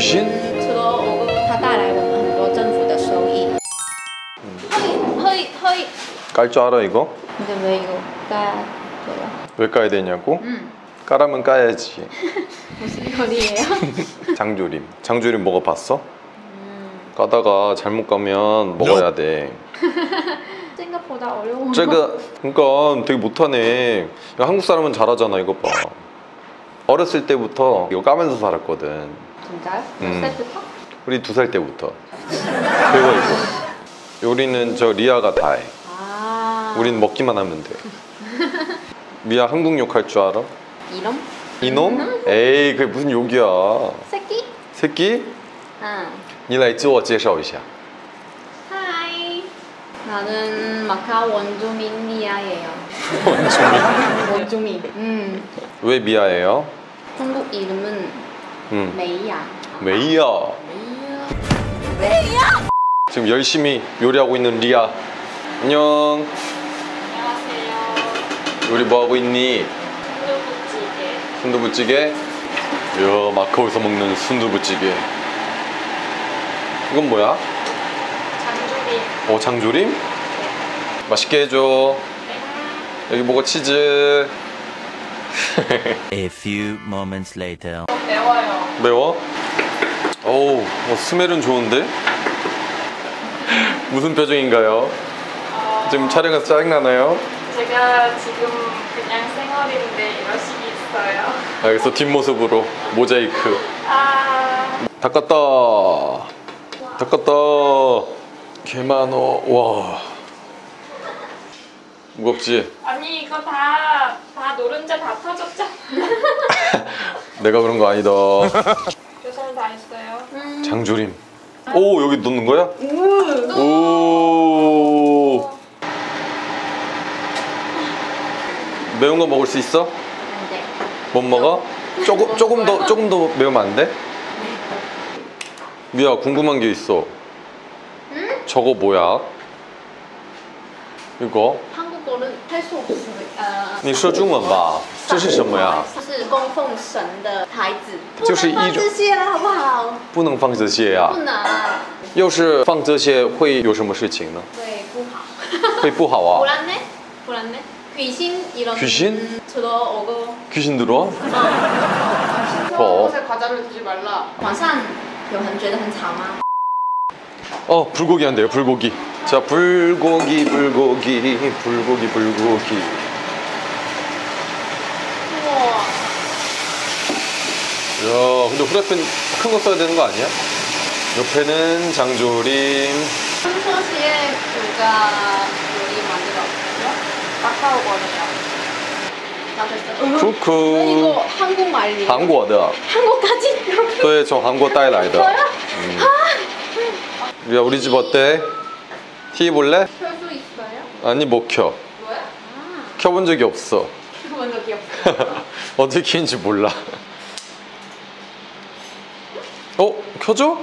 주신 깔 줄 알아 이거? 근데 왜 이거 까요? 왜 까야 되냐고? 까라면 까야지. 무슨 요리예요? 장조림. 장조림 먹어봤어? 까다가 잘못 까면 먹어야 돼. 생각보다 어려워. 그러니까 되게 못하네. 한국 사람은 잘하잖아. 이거 봐. 어렸을 때부터 이거 까면서 살았거든. 진짜요? 몇 살 때부터? 우리 2살 때부터. 그리고 이거 요리는 저 리아가 다 해. 아... 우린 먹기만 하면 돼. 미아 한국 욕할 줄 알아? 이놈? 이놈? 에이 그게 무슨 욕이야. 새끼? 새끼? 응. 니来自我介绍一下. 하이. 나는 마카오 원주민 미아예요. 원주민? 원주민. 왜 미아예요? 한국 이름은 메이야. 메이야. 메이야. 지금 열심히 요리하고 있는 리아. 안녕. 안녕하세요. 우리 뭐 하고 있니? 순두부찌개. 이야, 마카오에서 먹는 순두부찌개. 이건 뭐야? 장조림. 어, 장조림? 네. 맛있게 해줘. 네. 여기 먹어 치즈. A few moments later. 매워요. 매워? 어우, 스멜은 좋은데? 무슨 표정인가요? 지금 촬영해서 짜증나나요? 제가 지금 그냥 생얼인데 이런 식이 있어요. 알겠어. 뒷모습으로 모자이크. 아... 닦았다. 와. 닦았다. 개만어. 와. 무겁지? 아니 이거 다 노른자 다 터졌잖아. 내가 그런 거 아니다. 조선을 다 했어요. 장조림. 오 여기 넣는 거야? 오. 매운 거 먹을 수 있어? 안 돼. 못 먹어? 조금 더 매우면 안 돼? 네. 미야 궁금한 게 있어. 응? 저거 뭐야? 이거? 한국어는 할 수 없어. 你说中文吧？这是什么呀？不能放这些了，好不好？不能。要是放这些会有什么事情呢？会不好。会不好啊？不然呢？ 귀신 이런 귀신? 들어오고. 귀신 들어와? 어. 과자를 두지 말라. 과산 요한죄는很长吗? 어 불고기 한대요. 불고기. 자 불고기. 우와. 야 근데 후라이팬 큰 거 써야 되는 거 아니야? 옆에는 장조림. 평소시에 불가 요리 만들어. 마카오 거네요. 쿠쿠. 이거 한국 말이에요. 한국어다. 한국까지? 네, 저 한국 따라이다. 야, 우리 집 어때? TV 볼래? 켤 수 있어요? 아니 못 켜. 왜? 켜본 적이 없어. 켜본 적이 없어. 어떻게 키는지 몰라. 어? 켜줘?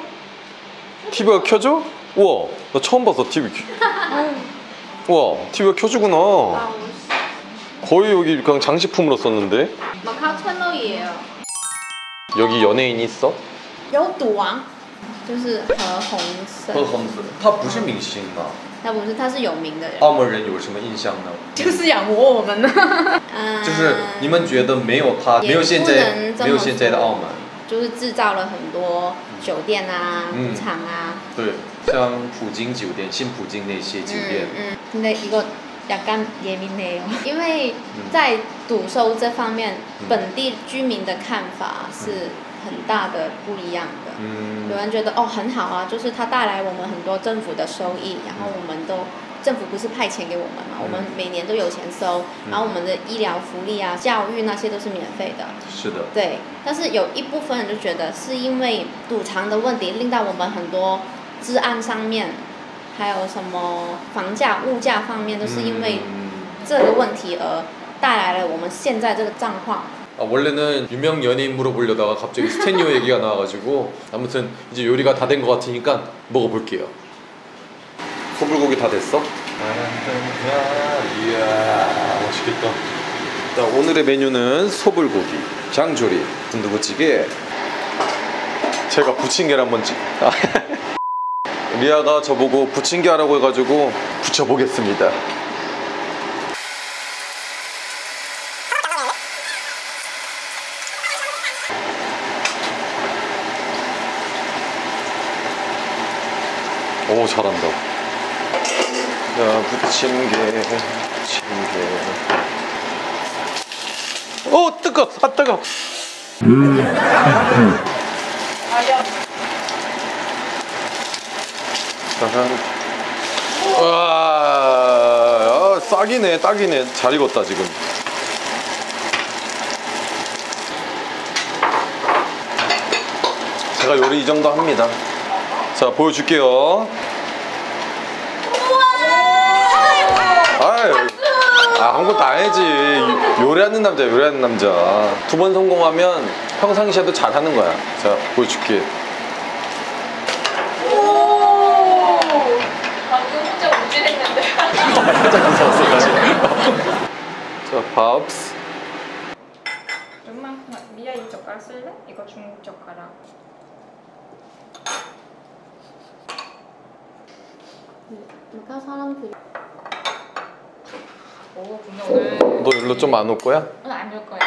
TV가 켜줘? 우와, 나 처음 봤어 TV. 우와, TV가 켜주구나. 거의 여기 그냥 장식품으로 썼는데. 마카오 채널이에요. 여기 연예인이 있어? 여왕. 就是何鸿燊。何鸿燊，他不是明星吧？他不是，他是有名的人。澳门人有什么印象呢？就是你们觉得没有他，没有现在的澳门。 政府经酒店、幸福经那些酒店，嗯，那一个약간 예민해요。因为在赌收这方面，本地居民的看法是很大的不一样的。有人觉得哦很好啊，就是他带来我们很多政府的收益，然后我们都政府不是派钱给我们嘛，我们每年都有钱收，然后我们的医疗福利啊、教育那些都是免费的。是的，对。但是有一部分人就觉得是因为赌场的问题，令到我们很多治安上面还有什么房价物价方面都是因为这个问题而带来了我们现在这个状况。 원래는 유명 연예인 물어보려다가 갑자기 스탠리오 얘기가 나와가지고 아무튼 요리가 다 된 것 같으니까 먹어볼게요. 소불고기 다 됐어? 이야 맛있겠다. 자 오늘의 메뉴는 소불고기, 장조림, 순두부찌개. 제가 부침개를 한번 리아가 저보고 부침개 하라고 해가지고 부쳐보겠습니다. 오, 잘한다. 야, 부침개. 오, 뜨거! 아, 뜨거! 와, 아, 싹이네, 딱이네. 잘 익었다, 지금. 제가 요리 이 정도 합니다. 자, 보여줄게요. 아, 아무것도 안 해야지. 요리하는 남자, 요리하는 남자. 두 번 성공하면 평상시에도 잘하는 거야. 자, 보여줄게. 오, 방금 혼자 우진했는데. 살짝 웃었어, 다시. 자, 밥스. 웬만큼, 미야 이 젓가락 쓸래? 이거 중국 젓가락. 누가 사람들이 너 일로 좀 안 올 거야? 응, 안 올 거야.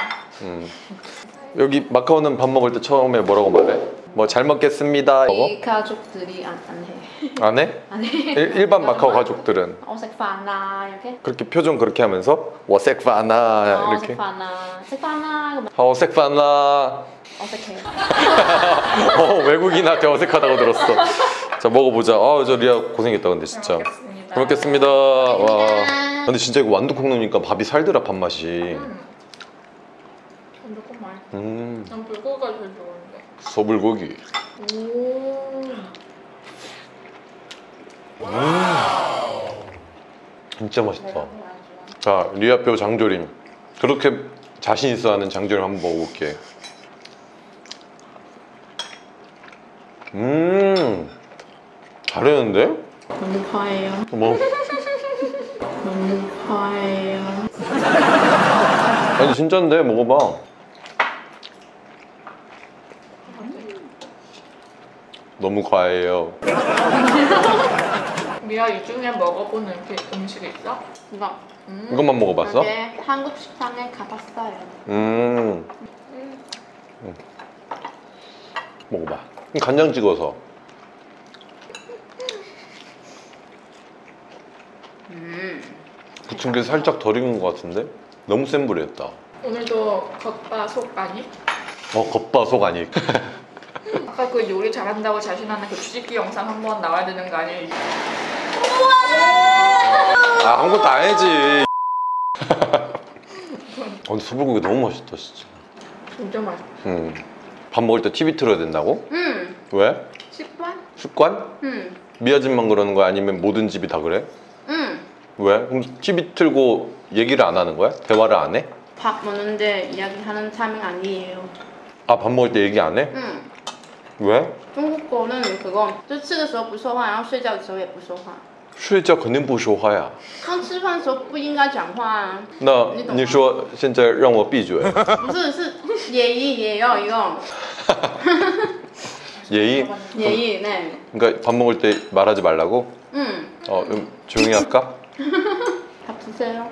여기 마카오는 밥 먹을 때 처음에 뭐라고 말해? 뭐 잘 먹겠습니다. 이 가족들이 안 해. 안 해? 안 해. 일반 마카오 가족들은 어색파나 이렇게? 그렇게 표정 그렇게 하면서 어색파나 이렇게. 어색파나. 어색파나. 어색해. 외국인한테 어색하다고 들었어. 자, 먹어보자. 아, 저 리아 고생했다 근데 진짜. 잘 먹겠습니다. 와. 근데 진짜 이거 완두콩 넣으니까 밥이 살더라, 밥맛이. 완두콩 맛있어. 난 불고기가 제일 좋은데. 소불고기. 오. 진짜 맛있다. 자, 리아 뼈 장조림. 그렇게 자신 있어 하는 장조림 한번 먹어볼게. 잘했는데? 너무 파예요. 뭐? 너무 파예요. 아니 진짜인데 먹어봐. 너무 과해요. 미야 이 중에 먹어보는 음식 있어? 이거. 이것만 먹어봤어? 네, 한국 식당에 가봤어요. 먹어봐. 간장 찍어서. 부침개 살짝 덜 익은 것 같은데? 너무 센 불이 했다. 오늘도 겉바 속 아니? 겉바 속 아니. 아까 그 요리 잘한다고 자신하는 그 뒤집기 영상 한번 나와야 되는 거 아니에요? 아, 아무것도 안 해야지. 근데 소불고기 너무 맛있다 진짜. 진짜 맛있다. 밥 먹을 때 TV 틀어야 된다고? 왜? 습관? 습관? 미아 집만 그러는 거야? 아니면 모든 집이 다 그래? 왜? 그럼 TV 틀고 얘기를 안 하는 거야? 대화를 안 해? 밥 먹는데 이야기하는 타이밍 아니에요. 아, 밥 먹을 때 얘기 안 해? 응. 왜? 중국 거는 그거 就吃的时候不说话然后睡觉的时候也不说话 睡觉肯定不说话呀 刚吃饭的时候不应该讲话啊 那你说现在让我闭嘴 不是是예의예요 이거. 예의? 예의, 네. 그러니까 밥 먹을 때 말하지 말라고? 응. 조용히 할까? 밥 드세요.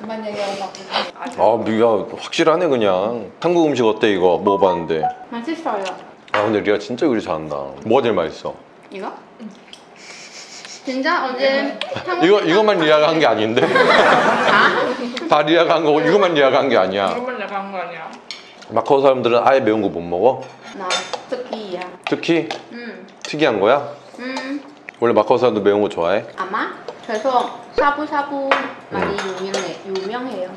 그만 얘기하고 밥 드세요. 아, 리아 확실하네 그냥. 한국 음식 어때 이거 먹어봤는데? 맛있어요. 아, 근데 리아 진짜 요리 잘한다. 뭐가 제일 맛있어? 이거? 응. 진짜 어제 이거만 리아가 한 게 아닌데? 아? 다 리아가 한 거고 이거만 리아가 한 게 아니야. 이거만 리아가 한 거 아니야. 마카오 사람들은 아예 매운 거 못 먹어? 나 특이야. 특이? 응. 특이한 거야? 응. 원래 마카오 사람도 매운 거 좋아해? 아마? 그래서 샤브샤브 많이 유명해요.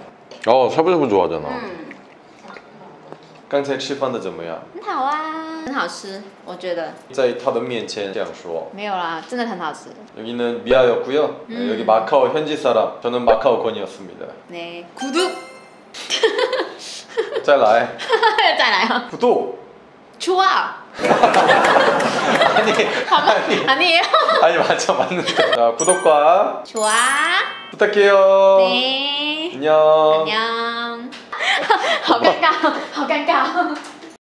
샤브샤브 좋아하잖아. 응. 刚才吃饭的怎么样？很好啊，很好吃，我觉得。在他的面前这样说。没有啦，真的很好吃。 여기는 미아였고요. 여기 마카오 현지 사람, 저는 마카오권이었습니다. 네, 구독. 再来 再来啊 구독 좋아. 아니에요. 아니 맞는데. 자, 구독과 좋아 부탁해요. 네, 안녕 안녕. 아,